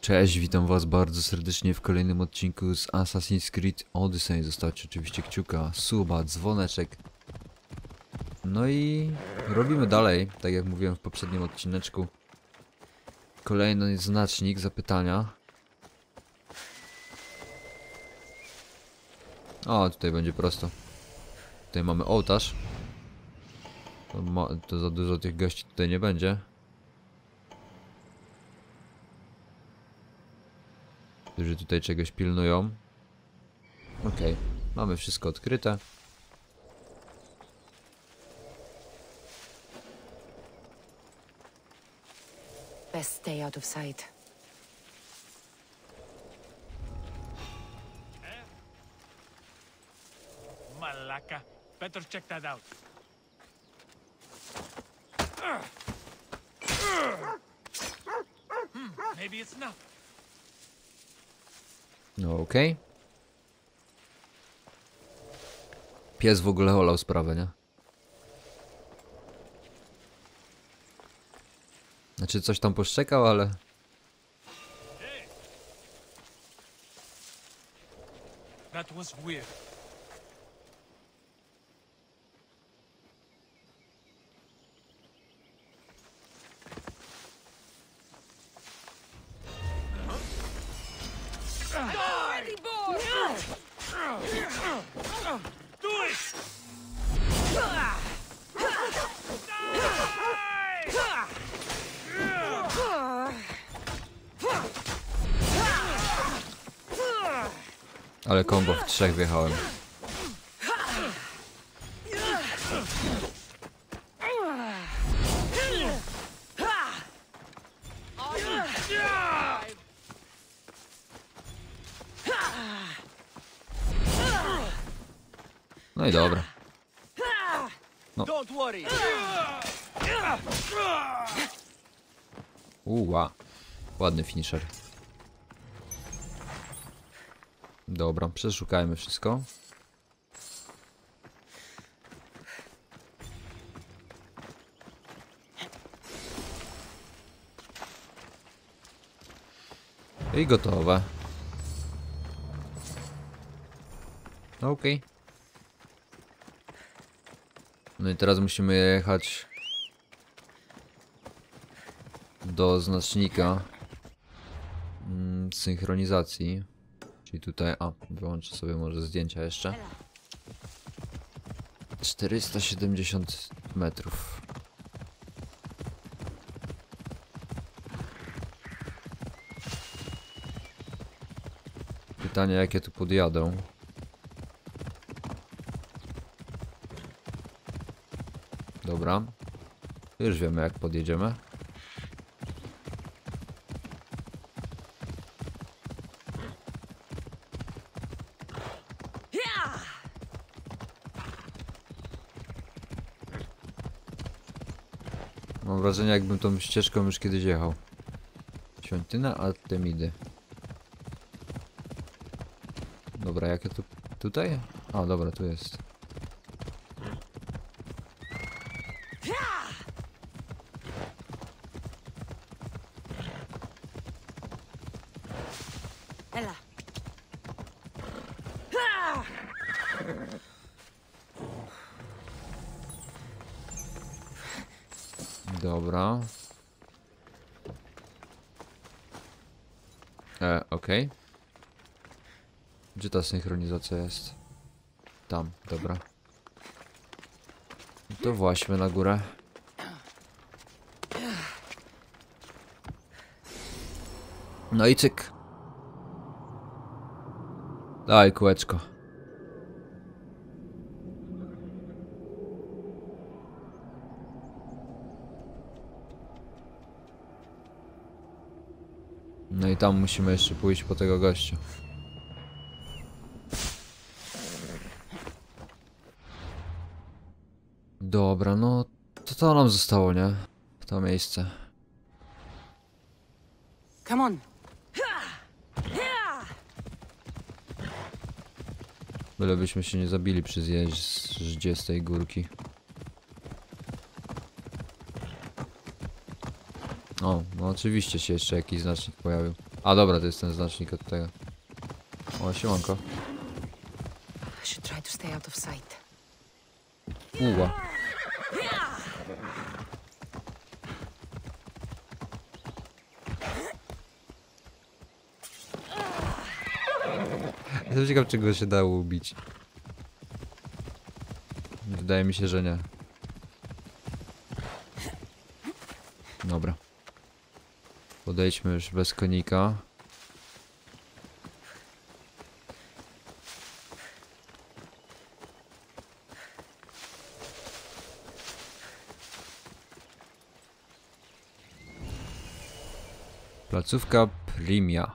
Cześć, witam was bardzo serdecznie w kolejnym odcinku z Assassin's Creed Odyssey. Zostawcie oczywiście kciuka, suba, dzwoneczek. No i robimy dalej, tak jak mówiłem w poprzednim odcineczku. Kolejny znacznik zapytania. O, tutaj będzie prosto. Tutaj mamy ołtarz. To za dużo tych gości tutaj nie będzie. Którzy tutaj czegoś pilnują. Okej, mamy wszystko odkryte. Best stay out of sight. Malaka, better check that out. Maybe it's not. No okej. Pies w ogóle olał sprawę, nie? Znaczy coś tam poszczekał, ale... Ale kombo w trzech wjechałem. No i dobra. No. Uła. Ładny finisher. Dobra, przeszukajmy wszystko. I gotowe. Okej. No i teraz musimy jechać do znacznika synchronizacji. Czyli tutaj, a wyłączę sobie może zdjęcia jeszcze. 470 metrów. Pytanie, jakie tu podjadą. Dobra. Już wiemy, jak podjedziemy. Mam wrażenie, jakbym tą ścieżką już kiedyś jechał. Świątyna Artemidy. Dobra, jakie tu... tutaj? A, dobra, tu jest. Dobra. Okej. Gdzie ta synchronizacja jest? Tam, dobra. To właśnie na górę. No i cyk. Daj kółeczko. No i tam musimy jeszcze pójść po tego gościa. Dobra, no to nam zostało, nie? To miejsce. Come on. Bylebyśmy się nie zabili przy zjeździe z tej górki. O, no oczywiście się jeszcze jakiś znacznik pojawił. A dobra, to jest ten znacznik od tego. O, siemanko. Uła. Jestem ciekaw, czy go się dało ubić. Wydaje mi się, że nie. Dobra. Podejdźmy już bez konika. Placówka Primia.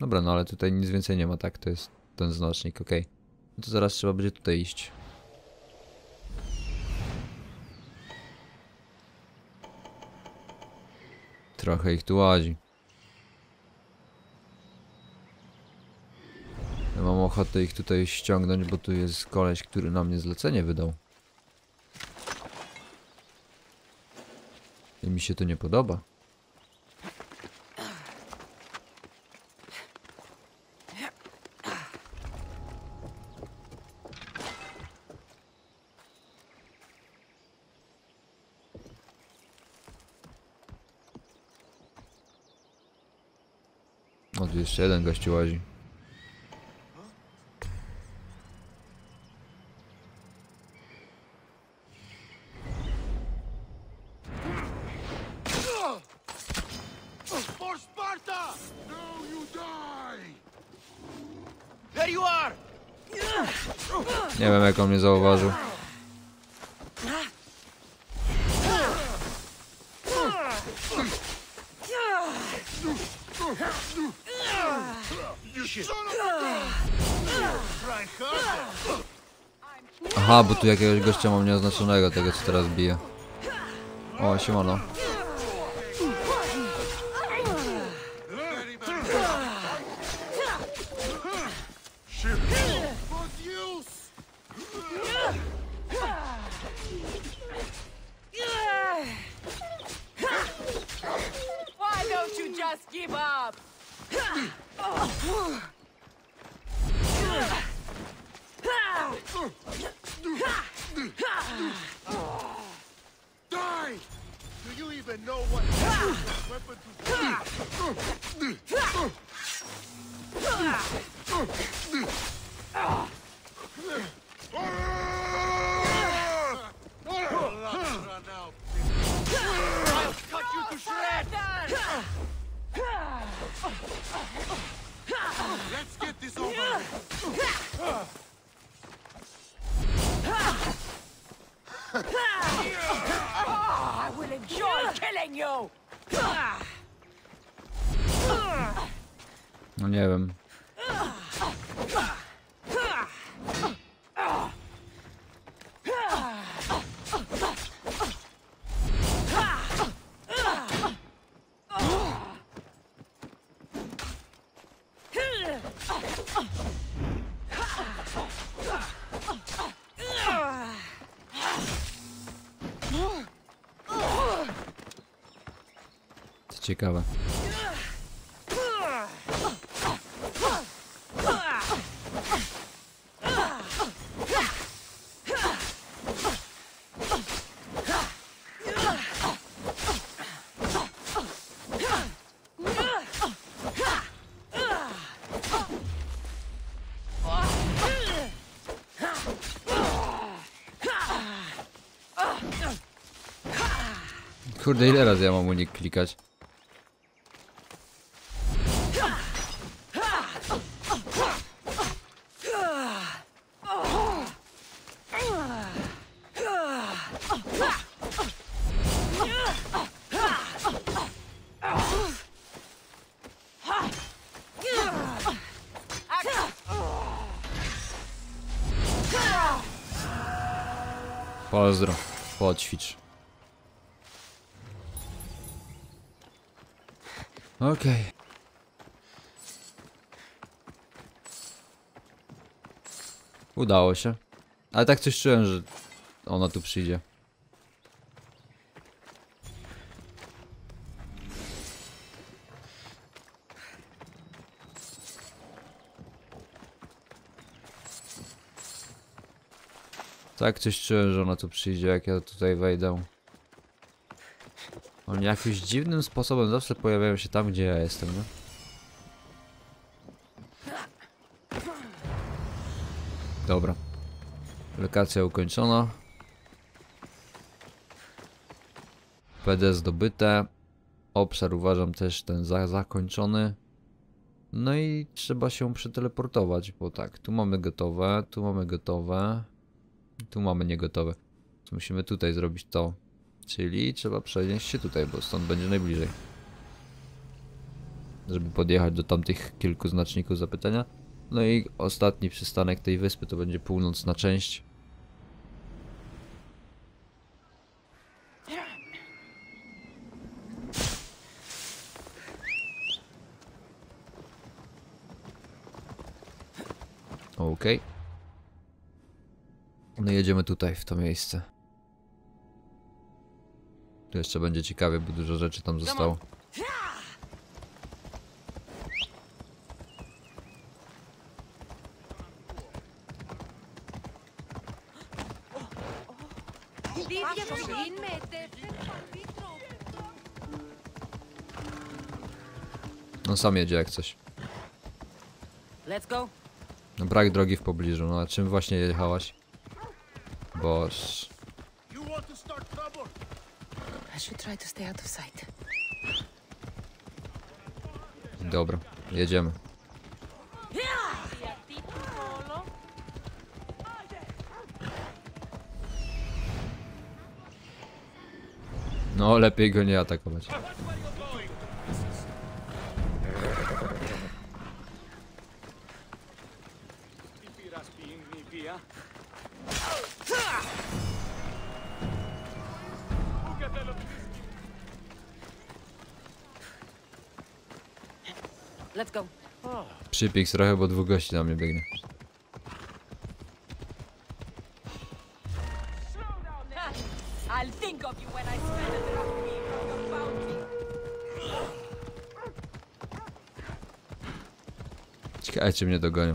Dobra, no ale tutaj nic więcej nie ma, tak? To jest ten znacznik, okej. Okay. No to zaraz trzeba będzie tutaj iść. Trochę ich tu łazi. Ja mam ochotę ich tutaj ściągnąć, bo tu jest koleś, który na mnie zlecenie wydał. I mi się to nie podoba. O, tu jeszcze jeden gościu łazi. Nie wiem, jak on mnie zauważył. Aha, bo tu jakiegoś gościa mam nieoznaczonego, tego co teraz bije. O, siemano. No nie wiem. To ciekawe. Kurde, ile razy ja mam unik klikać? Pozdro, poćwicz. Okej. Udało się. Ale tak coś czułem, że ona tu przyjdzie. Tak coś czuję, że ona tu przyjdzie, jak ja tutaj wejdę. Oni jakimś dziwnym sposobem zawsze pojawiają się tam, gdzie ja jestem, nie? Dobra. Lokacja ukończona. PD zdobyte. Obszar uważam też ten za zakończony. No i trzeba się przeteleportować, bo tak, tu mamy gotowe, tu mamy gotowe. Tu mamy niegotowe. Musimy tutaj zrobić to. Czyli trzeba przenieść się tutaj, bo stąd będzie najbliżej. Żeby podjechać do tamtych kilku znaczników zapytania. No i ostatni przystanek tej wyspy to będzie północna część. Okej. No i jedziemy tutaj, w to miejsce. Tu jeszcze będzie ciekawie, bo dużo rzeczy tam zostało. No sam jedzie jak coś. No brak drogi w pobliżu, no a czym właśnie jechałaś? Boż. Dobra, jedziemy. No lepiej go nie atakować. Przypik trochę, bo dwóch gości na mnie biegnie. Ciekawe, czy mnie dogonią.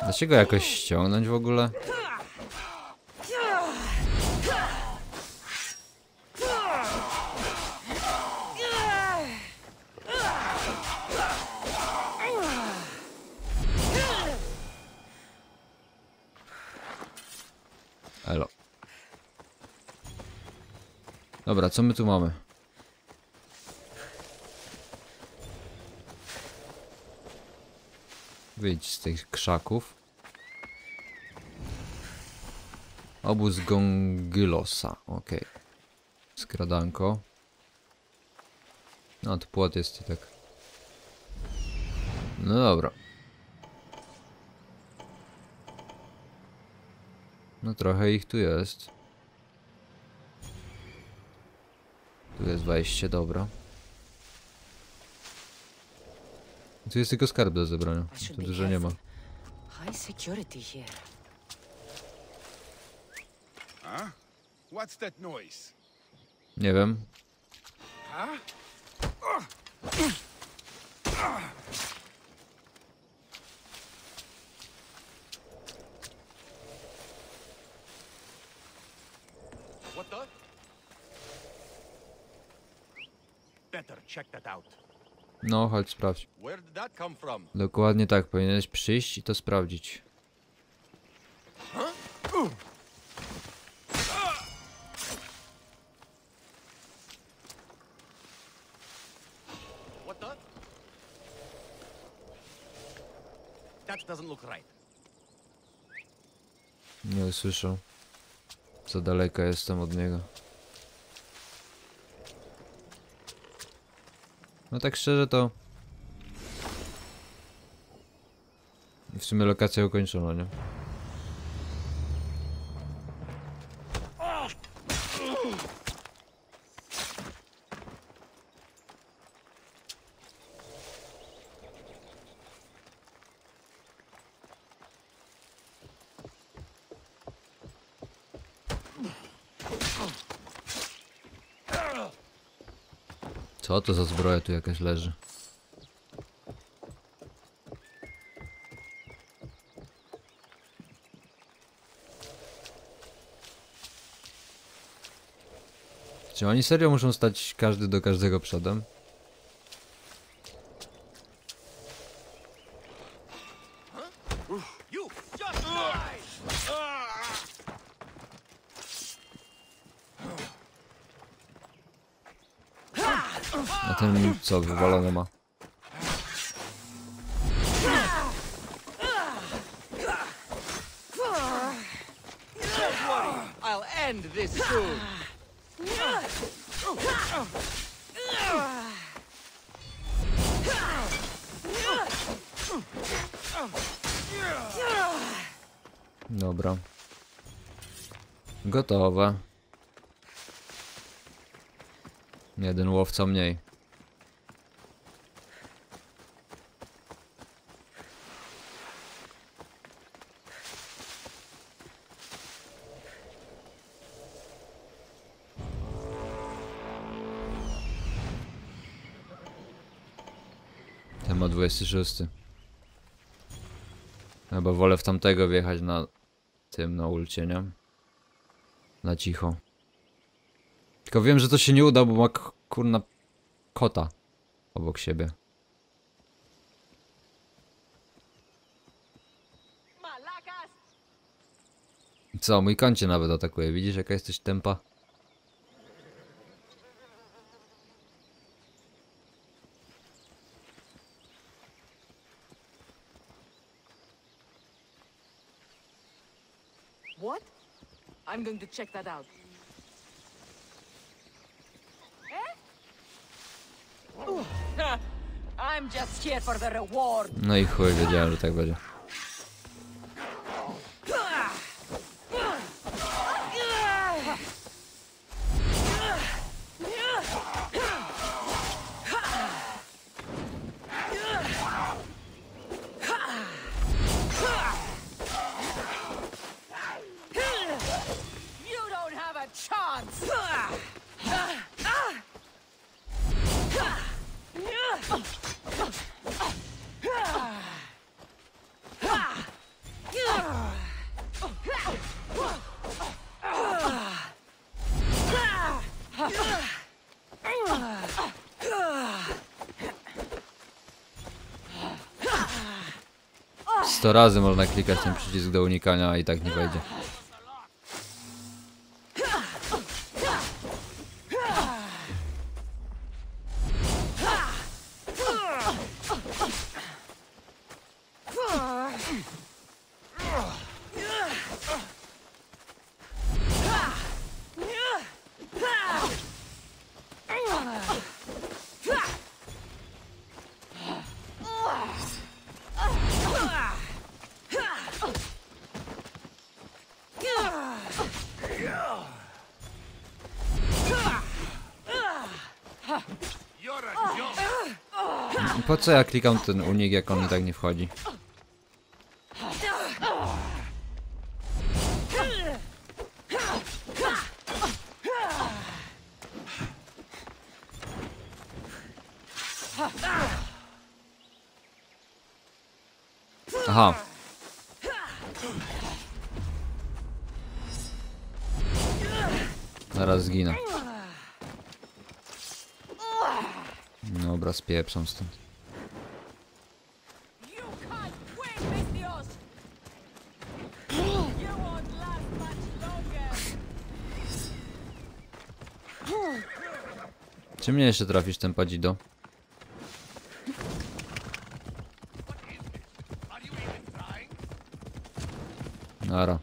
Da się go jakoś ściągnąć w ogóle? Elo. Dobra, co my tu mamy? Wyjdź z tych krzaków. Obóz Gongylosa. Okej. Skradanko. No to płot jest i tak. No dobra. No trochę ich tu jest. Tu jest wejście, dobra. Tu jest tylko skarb do zebrania. Tu dużo nie ma. Nie wiem. No, chodź sprawdź. Dokładnie tak, powinieneś przyjść i to sprawdzić. Nie usłyszę. Za daleka jestem od niego. No tak szczerze to... W sumie lokacja ukończona, nie? Co to za zbroja tu jakaś leży? Czy oni serio muszą stać każdy do każdego przodem? A ten co wywalone ma? Dobra. Gotowe. Jeden łowca mniej. Temat 26. Chyba wolę w tamtego wjechać na tym, na ulcie, nie? Na cicho. Tylko wiem, że to się nie uda, bo ma kurna kota obok siebie. Co, mój koń cię nawet atakuje, widzisz jaka jesteś tempa? What? I'm going to check that out. No i chuj, wiedziałem, że tak będzie. Sto razy można klikać ten przycisk do unikania, a i tak nie wejdzie. Po co ja klikam ten unik, jak on i tak nie wchodzi? Aha. Zaraz zginę. Dobra, spieprzam stąd. Czy mnie jeszcze trafisz, ten padzido? Nara.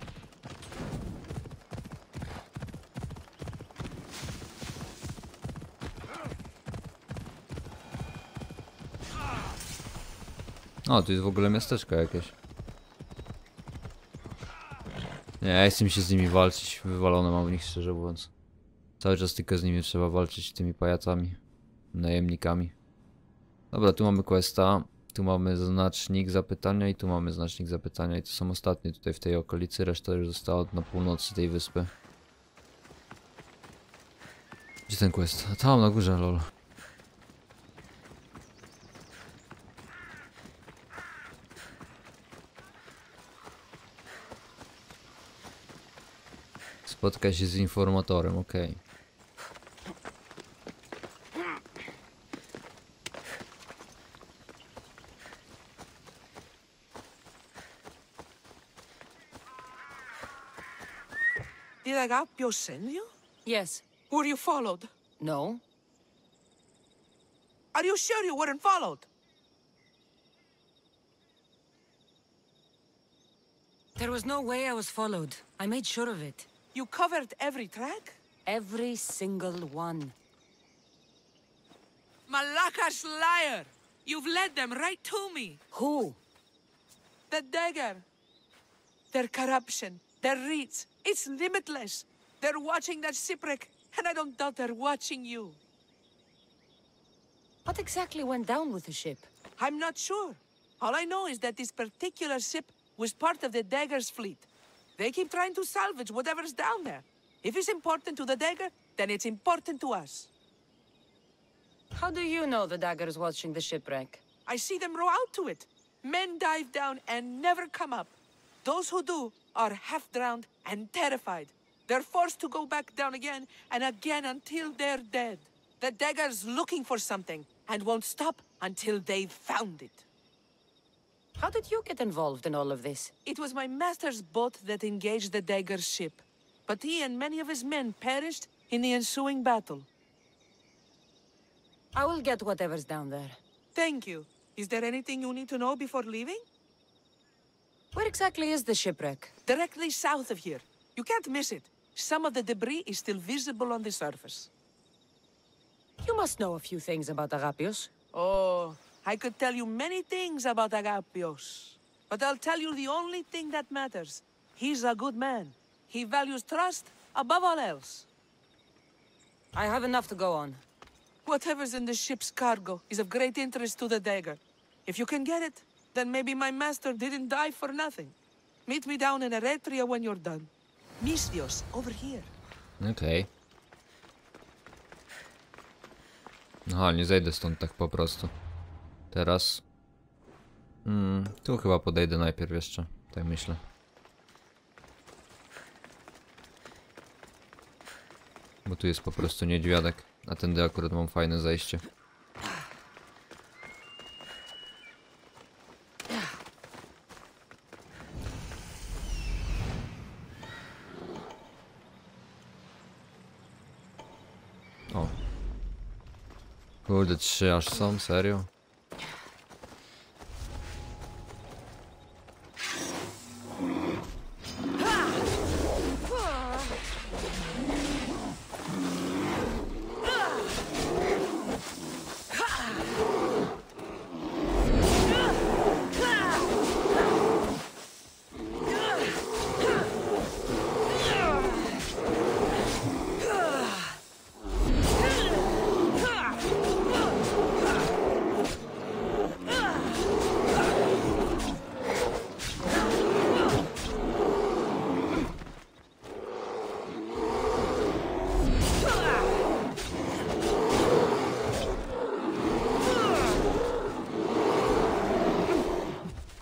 O, tu jest w ogóle miasteczko jakieś. Nie, ja chcę się z nimi walczyć. Wywalone mam w nich, szczerze mówiąc. Cały czas tylko z nimi trzeba walczyć, tymi pajacami, najemnikami. Dobra, tu mamy questa, tu mamy znacznik zapytania i tu mamy znacznik zapytania i to są ostatnie tutaj w tej okolicy, reszta już została na północy tej wyspy. Gdzie ten quest? A tam na górze, lol. Spotka się z informatorem, okej. Okay. Did Agapios send you? Yes. Were you followed? No. Are you sure you weren't followed? There was no way I was followed. I made sure of it. You covered every track? Every single one. Malakash liar! You've led them right to me! Who? The dagger. Their corruption, their reeds, it's limitless. They're watching that shipwreck, and I don't doubt they're watching you. What exactly went down with the ship? I'm not sure. All I know is that this particular ship was part of the dagger's fleet. They keep trying to salvage whatever's down there. If it's important to the dagger, then it's important to us. How do you know the dagger's watching the shipwreck? I see them row out to it. Men dive down and never come up. Those who do are half-drowned and terrified. They're forced to go back down again and again until they're dead. The dagger's looking for something and won't stop until they've found it. How did you get involved in all of this? It was my master's boat that engaged the dagger's ship. But he and many of his men perished in the ensuing battle. I will get whatever's down there. Thank you. Is there anything you need to know before leaving? Where exactly is the shipwreck? Directly south of here. You can't miss it. Some of the debris is still visible on the surface. You must know a few things about Agapios. Oh, I could tell you many things about Agapios, but I'll tell you the only thing that matters. He's a good man. He values trust above all else. I have enough to go on. Whatever's in the ship's cargo is of great interest to the dagger. If you can get it, then maybe my master didn't die for nothing. Meet me down in Eretria when you're done. Mystios, over here. Okay. Aha, nie zejdę stąd tak po prostu. Teraz... tu chyba podejdę najpierw jeszcze, tak myślę. Bo tu jest po prostu niedźwiadek, a tędy akurat mam fajne zejście. O. Kurde, 3 aż są, serio?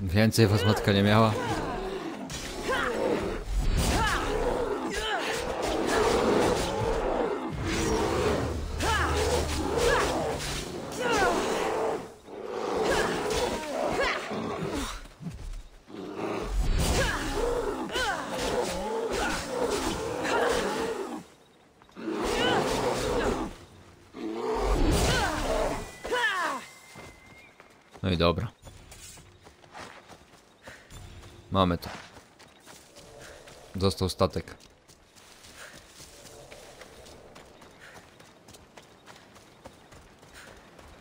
Więcej was matka nie miała. No i dobra. Mamy to. Został statek.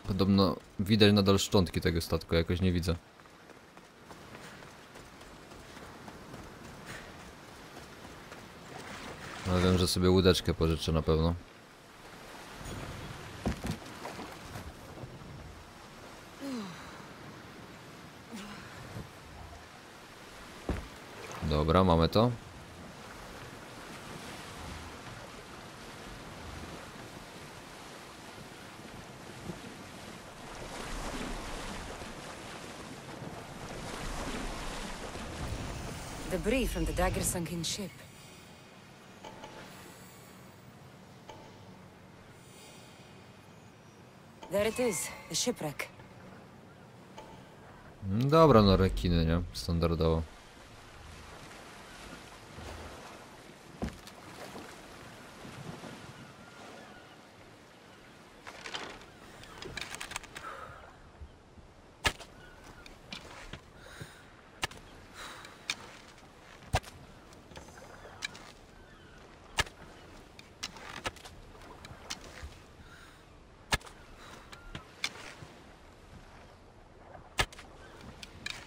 Podobno widać nadal szczątki tego statku, jakoś nie widzę. Ale wiem, że sobie łódeczkę pożyczę na pewno. Dobra, mamy to. Debris from the dagger sunk in ship. There it is, the shipwreck. Dobra, no rekiny, nie? Standardowo.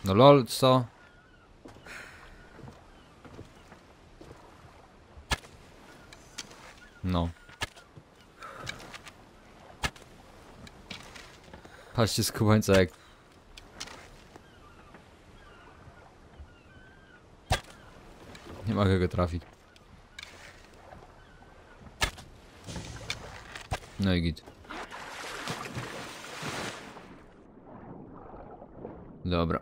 No lol, co? No. Patrzcie skubańca jak... Nie mogę go trafić. No i git. Dobra.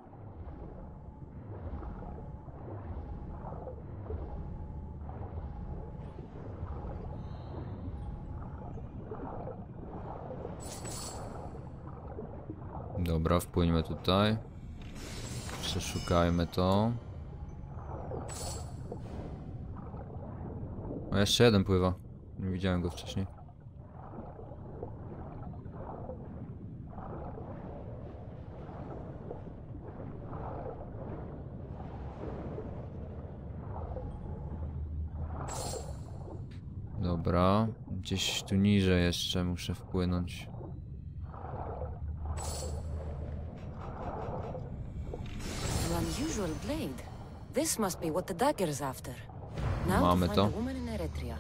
Dobra, wpłyniemy tutaj. Przeszukajmy to. O, jeszcze jeden pływa. Nie widziałem go wcześniej. Dobra, gdzieś tu niżej jeszcze muszę wpłynąć. Blade. This must be what the dagger's after. Now to find a woman in Eretria.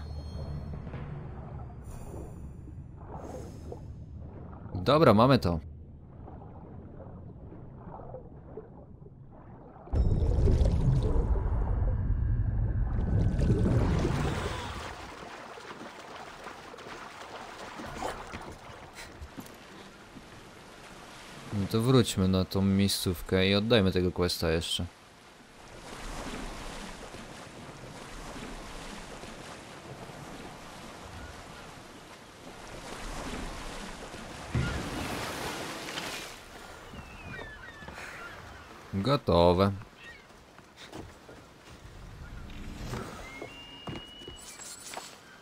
Dobra, mamy to. No to wróćmy na tą miejscówkę i oddajmy tego questa jeszcze. Gotowe.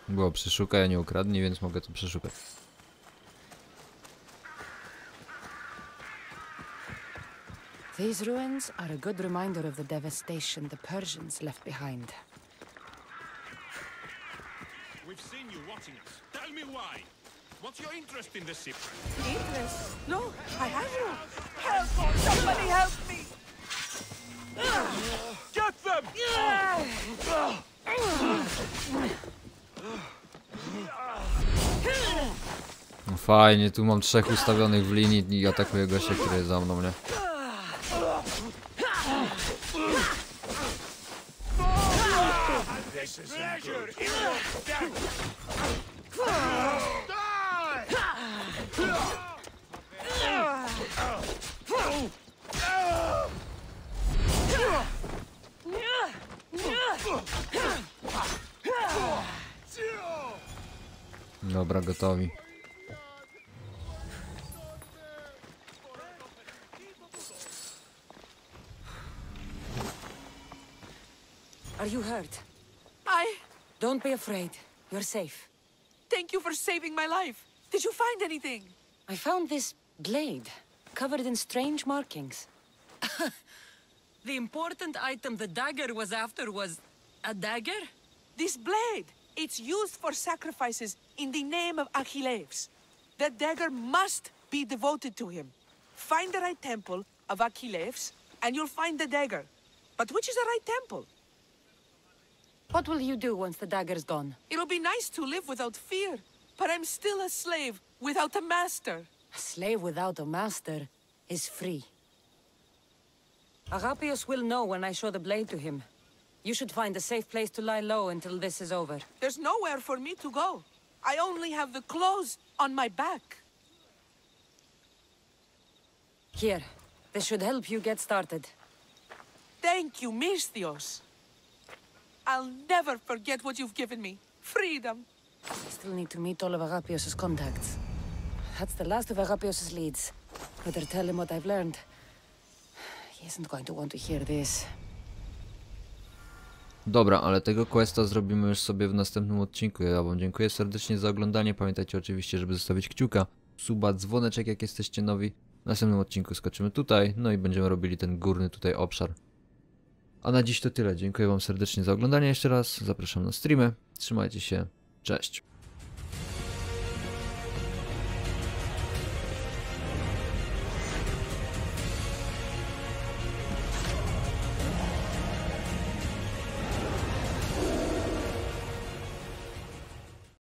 Było przeszukaj, a nie ukradnij, więc mogę to przeszukać. These ruins are a good reminder of the devastation the Persians left behind. We've seen you watching us. Tell me why. What's your interest in the ship? Interest? No, I have no. Help! Somebody help me! Get them! No fajnie, tu mam trzech ustawionych w linii i atakuje gościa, który jest za mną, nie? Dobra, gotowi. Are you hurt? I... Don't be afraid. You're safe. Thank you for saving my life. Did you find anything? I found this blade, covered in strange markings. The important item the dagger was after was... a dagger? This blade! It's used for sacrifices in the name of Achilles. That dagger must be devoted to him. Find the right temple of Achilles, and you'll find the dagger. But which is the right temple? What will you do once the dagger's gone? It'll be nice to live without fear, but I'm still a slave without a master. A slave without a master is free. Agapios will know when I show the blade to him. You should find a safe place to lie low until this is over. There's nowhere for me to go. I only have the clothes on my back. Here. This should help you get started. Thank you, Mystios. I'll never forget what you've given me. Freedom. I still need to meet all of Agapios' contacts. That's the last of Agapios' leads. Better tell him what I've learned. He isn't going to want to hear this. Dobra, ale tego questa zrobimy już sobie w następnym odcinku. Ja wam dziękuję serdecznie za oglądanie. Pamiętajcie oczywiście, żeby zostawić kciuka, suba, dzwoneczek, jak jesteście nowi. W następnym odcinku skoczymy tutaj, no i będziemy robili ten górny tutaj obszar. A na dziś to tyle. Dziękuję wam serdecznie za oglądanie jeszcze raz. Zapraszam na streamy. Trzymajcie się. Cześć.